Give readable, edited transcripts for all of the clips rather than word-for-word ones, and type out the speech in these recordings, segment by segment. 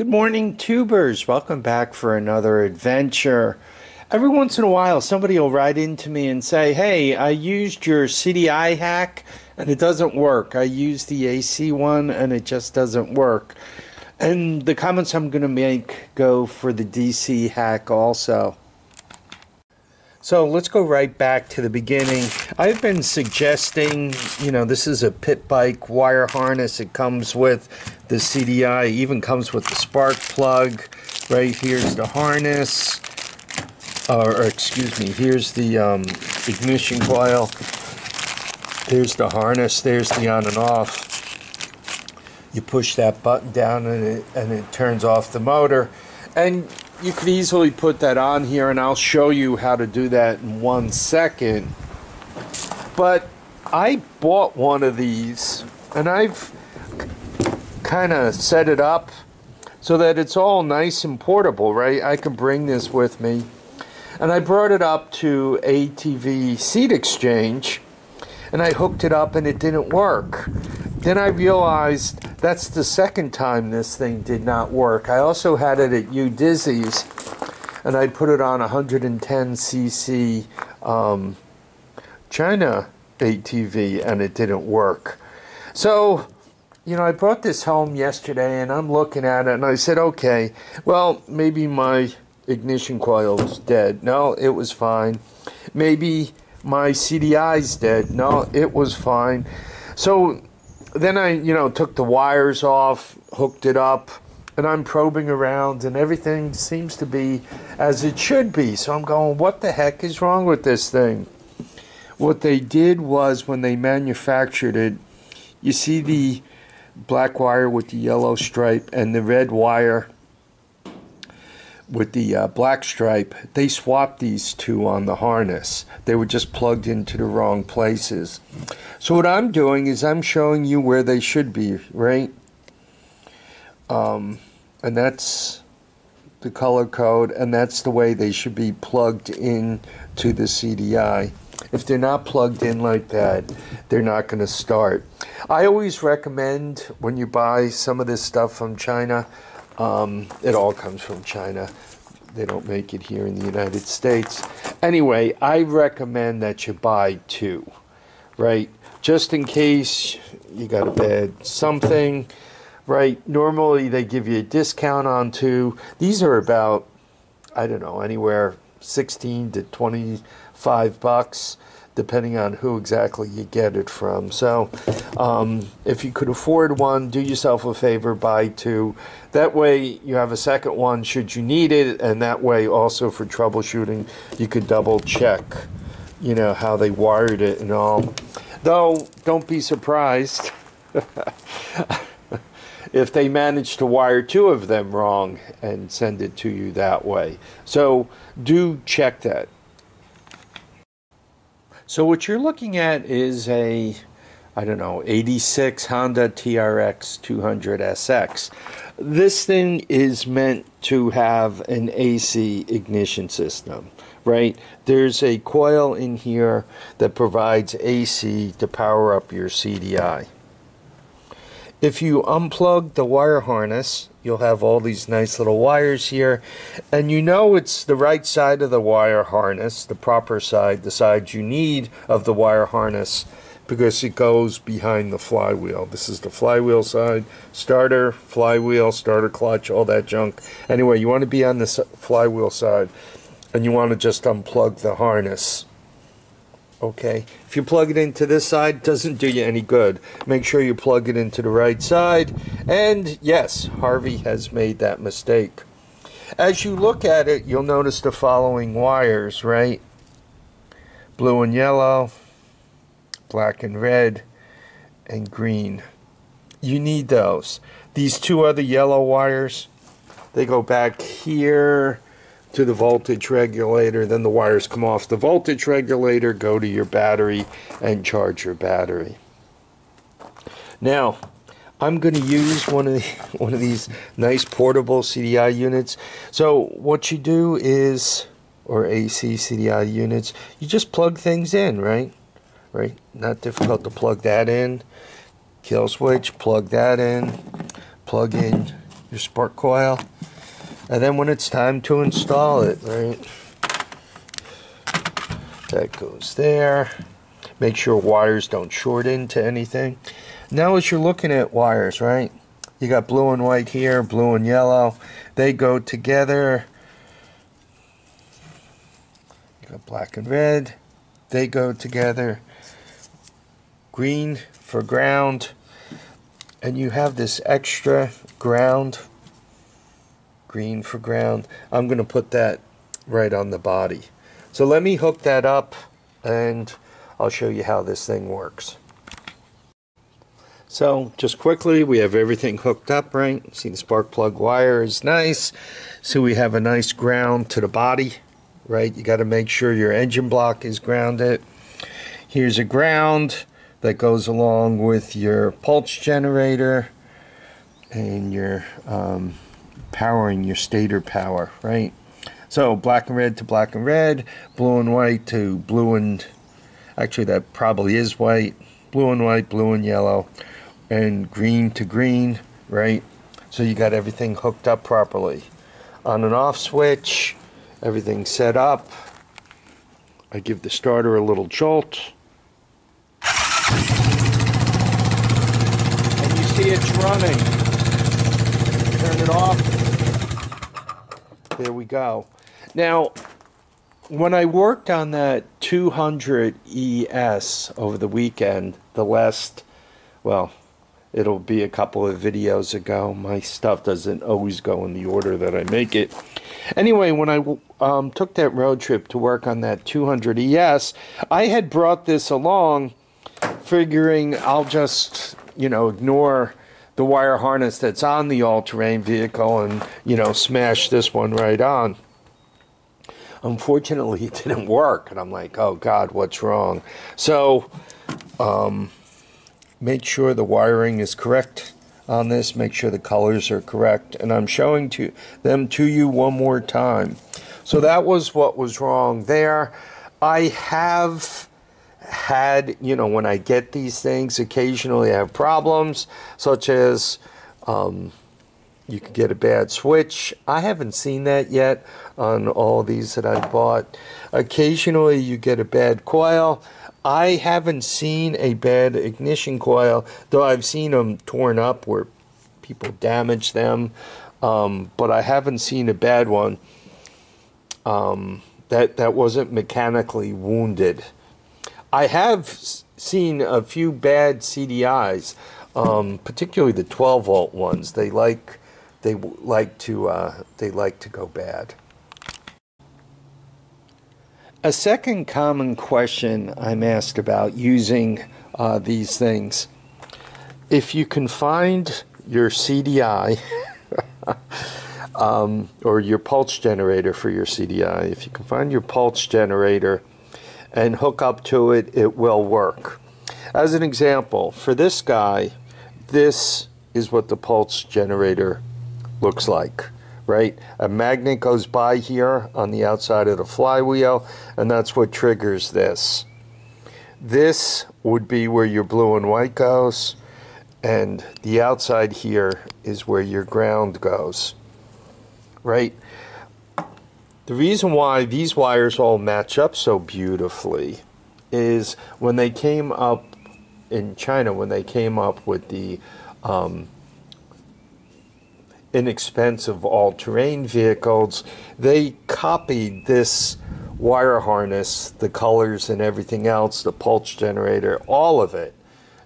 Good morning, tubers. Welcome back for another adventure. Every once in a while, somebody will write into me and say, hey, I used your CDI hack and it doesn't work. I used the AC one and it just doesn't work. And the comments I'm going to make go for the DC hack also. So let's go right back to the beginning. I've been suggesting, this is a pit bike wire harness. It comes with the CDI, even comes with the spark plug. Right here's the harness, or excuse me, here's the ignition coil. There's the harness, there's the on and off. You push that button down and it turns off the motor. And you could easily put that on here, and I'll show you how to do that in 1 second. But I bought one of these, and I've kind of set it up so that it's all nice and portable, right? I can bring this with me. And I brought it up to ATV Seat Exchange, and I hooked it up, and it didn't work. Then I realized that's the second time this thing did not work. I also had it at U-Dizzy's, and I put it on 110cc China ATV, and it didn't work. So, I brought this home yesterday, and I'm looking at it, and I said, okay, well, maybe my ignition coil's dead. No, it was fine. Maybe my CDI's dead. No, it was fine. So then I, took the wires off, hooked it up, and I'm probing around, and everything seems to be as it should be. So I'm going, what the heck is wrong with this thing? What they did was, when they manufactured it, you see the black wire with the yellow stripe and the red wire with the black stripe. They swapped these two on the harness. They were just plugged into the wrong places. So what I'm doing is I'm showing you where they should be, right? And that's the color code, and that's the way they should be plugged in to the CDI. If they're not plugged in like that, they're not going to start. I always recommend, when you buy some of this stuff from China, it all comes from China. They don't make it here in the United States. Anyway, I recommend that you buy two, right? Just in case you got a bad something, right? Normally they give you a discount on two. These are about, I don't know, anywhere 16 to 25 bucks, depending on who exactly you get it from. So if you could afford one, do yourself a favor, buy two. That way you have a second one should you need it, and that way also for troubleshooting you could double check, how they wired it and all. Though, don't be surprised if they manage to wire two of them wrong and send it to you that way. So do check that. So what you're looking at is a, I don't know, 86 Honda TRX 200SX. This thing is meant to have an AC ignition system, right? There's a coil in here that provides AC to power up your CDI. If you unplug the wire harness, you'll have all these nice little wires here. And it's the right side of the wire harness, the proper side, the side you need of the wire harness, because it goes behind the flywheel. This is the flywheel side, starter, flywheel, starter clutch, all that junk. Anyway, you want to be on the flywheel side, and you want to just unplug the harness. Okay, if you plug it into this side, it doesn't do you any good. Make sure you plug it into the right side. And yes, Harvey has made that mistake. As you look at it, you'll notice the following wires, right? Blue and yellow, black and red, and green. You need those. These two other yellow wires, they go back here to the voltage regulator, then the wires come off the voltage regulator, go to your battery, and charge your battery. Now, I'm going to use one of these nice portable CDI units. So what you do is, or AC CDI units, you just plug things in, right? Right? Not difficult to plug that in. Kill switch, plug that in. Plug in your spark coil, and then when it's time to install it, right, that goes there. Make sure wires don't short into anything. Now, as you're looking at wires, right, you got blue and white here, blue and yellow, they go together. You got black and red, they go together. Green for ground, and you have this extra ground, green for ground. I'm going to put that right on the body. So let me hook that up and I'll show you how this thing works. So just quickly, we have everything hooked up, right? See, the spark plug wire is nice. So we have a nice ground to the body, right? You got to make sure your engine block is grounded. Here's a ground that goes along with your pulse generator and your powering your stator power, right? So black and red to black and red, blue and white to blue and, actually that probably is white, blue and yellow, and green to green, right? So you got everything hooked up properly. On and off switch, everything's set up. I give the starter a little jolt. And you see it's running. Turn it off. There we go. Now, when I worked on that 200 ES over the weekend, the last, well, it'll be a couple of videos ago. My stuff doesn't always go in the order that I make it. Anyway, when I took that road trip to work on that 200 ES, I had brought this along, figuring I'll just, you know, ignore the wire harness that's on the all-terrain vehicle and, you know, smash this one right on. Unfortunately, it didn't work, and I'm like, oh God, what's wrong? So make sure the wiring is correct on this, make sure the colors are correct, and I'm showing them to you one more time. So that was what was wrong there. I have had, you know, when I get these things, occasionally I have problems, such as you could get a bad switch. I haven't seen that yet on all these that I bought. Occasionally you get a bad coil. I haven't seen a bad ignition coil, though I've seen them torn up where people damage them, but I haven't seen a bad one that wasn't mechanically wounded. I have seen a few bad CDIs, particularly the 12 volt ones. They like to go bad. A second common question I'm asked about using these things: if you can find your CDI or your pulse generator for your CDI, if you can find your pulse generator and hook up to it, it will work. As an example, for this guy, this is what the pulse generator looks like, right? A magnet goes by here on the outside of the flywheel, and that's what triggers this. This would be where your blue and white goes, and the outside here is where your ground goes, right? The reason why these wires all match up so beautifully is when they came up in China, when they came up with the inexpensive all-terrain vehicles, they copied this wire harness, the colors and everything else, the pulse generator, all of it.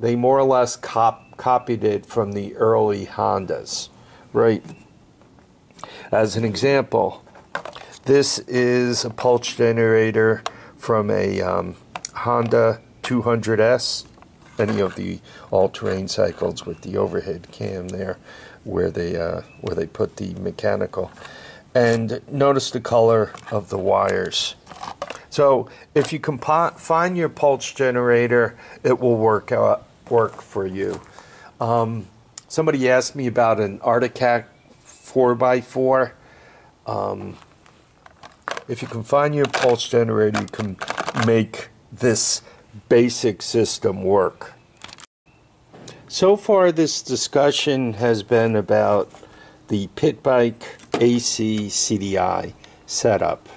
They more or less copied it from the early Hondas, right? As an example, this is a pulse generator from a Honda 200S, any of the all-terrain cycles with the overhead cam there, where they put the mechanical. And notice the color of the wires. So if you can find your pulse generator, it will work for you. Somebody asked me about an Arctic Cat 4x4. If you can find your pulse generator, you can make this basic system work. So far, this discussion has been about the pit bike AC CDI setup.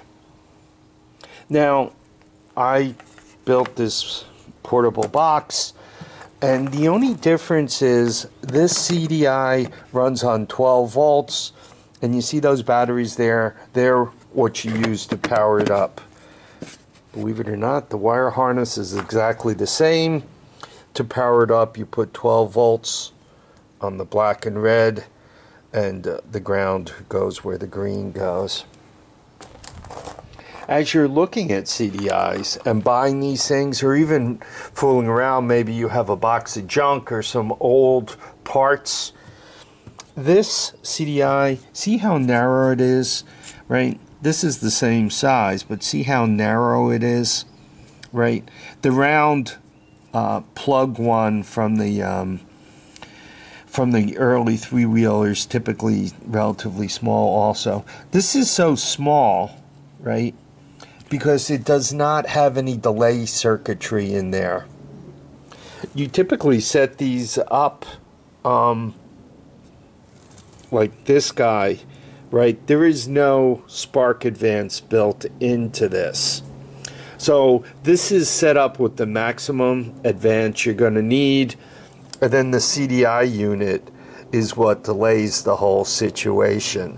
Now, I built this portable box, and the only difference is this CDI runs on 12 volts, and you see those batteries there, they're what you use to power it up. Believe it or not, the wire harness is exactly the same. To power it up, you put 12 volts on the black and red, and the ground goes where the green goes. As you're looking at CDIs and buying these things, or even fooling around, maybe you have a box of junk or some old parts, this CDI, see how narrow it is, right? This is the same size, but see how narrow it is, right? The round plug one from the early three-wheelers, typically relatively small also. This is so small, right, because it does not have any delay circuitry in there. You typically set these up like this guy, right? There is no spark advance built into this. So this is set up with the maximum advance you're going to need, and then the CDI unit is what delays the whole situation.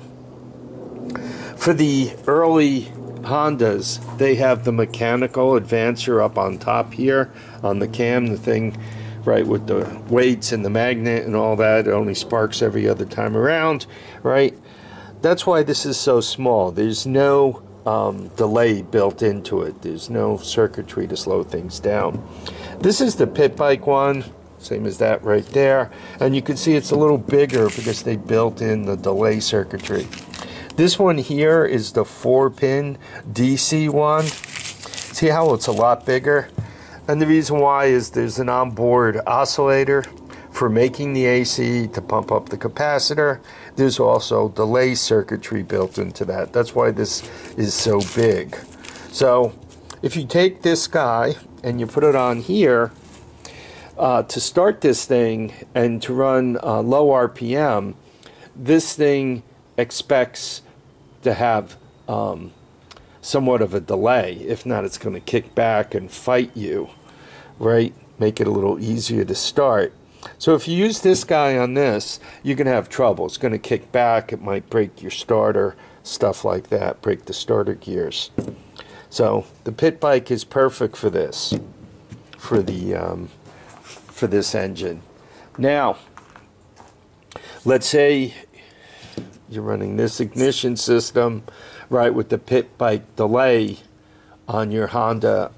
For the early Hondas, they have the mechanical advancer up on top here on the cam, the thing right with the weights and the magnet and all that. It only sparks every other time around, right? That's why this is so small. There's no delay built into it. There's no circuitry to slow things down. This is the pit bike one, same as that right there, and you can see it's a little bigger because they built in the delay circuitry. This one here is the 4-pin DC one. See how it's a lot bigger? And the reason why is there's an onboard oscillator for making the AC to pump up the capacitor. There's also delay circuitry built into that. That's why this is so big. So if you take this guy and you put it on here, to start this thing and to run low RPM, this thing expects to have somewhat of a delay. If not, it's going to kick back and fight you, right? Make it a little easier to start. So if you use this guy on this, you're going to have trouble. It's going to kick back. It might break your starter, stuff like that, break the starter gears. So the pit bike is perfect for this, for this engine. Now, let's say you're running this ignition system, right, with the pit bike delay on your Honda.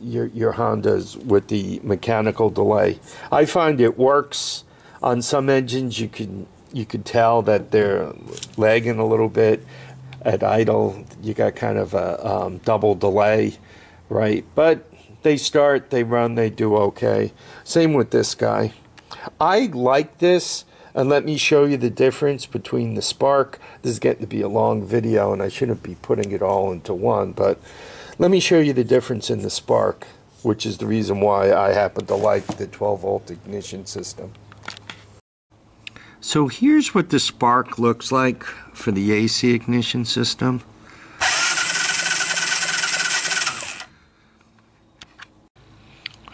Your Hondas with the mechanical delay. I find it works on some engines. You could tell that they're lagging a little bit at idle. You got kind of a double delay, right? But they start, they run, they do okay. Same with this guy. I like this, and let me show you the difference between the spark. This is getting to be a long video, and I shouldn't be putting it all into one, but let me show you the difference in the spark, which is the reason why I happen to like the 12-volt ignition system. So here's what the spark looks like for the AC ignition system.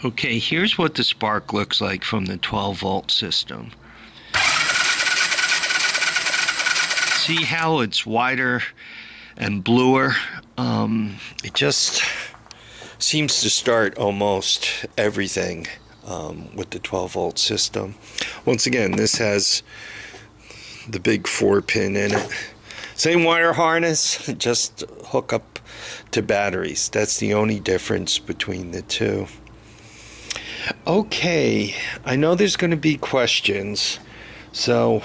Okay, here's what the spark looks like from the 12-volt system. See how it's wider and bluer? It just seems to start almost everything with the 12-volt system. Once again, this has the big 4-pin in it. Same wire harness, just hook up to batteries. That's the only difference between the two. Okay, I know there's going to be questions, so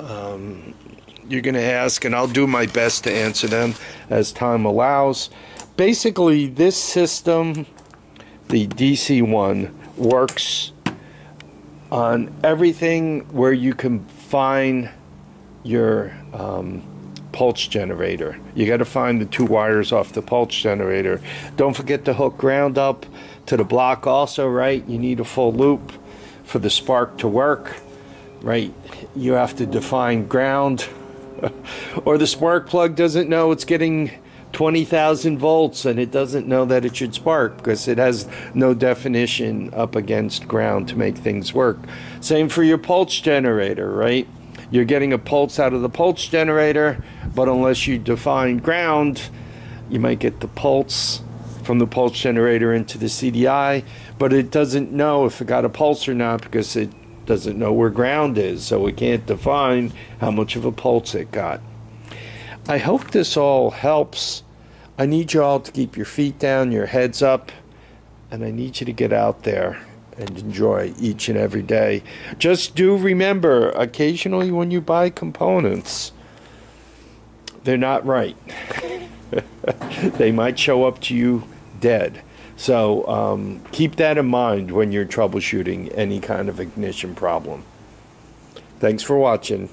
you're going to ask, and I'll do my best to answer them as time allows. Basically, this system, the DC one, works on everything where you can find your pulse generator. You got to find the two wires off the pulse generator. Don't forget to hook ground up to the block also, right? You need a full loop for the spark to work. right? You have to define ground, or the spark plug doesn't know it's getting 20,000 volts and it doesn't know that it should spark because it has no definition up against ground to make things work. Same for your pulse generator, right? You're getting a pulse out of the pulse generator, but unless you define ground, you might get the pulse from the pulse generator into the CDI, but it doesn't know if it got a pulse or not because it doesn't know where ground is, so it can't define how much of a pulse it got. I hope this all helps. I need you all to keep your feet down, your heads up, and I need you to get out there and enjoy each and every day. Just do remember, occasionally when you buy components, they're not right. They might show up to you dead. So keep that in mind when you're troubleshooting any kind of ignition problem. Thanks for watching.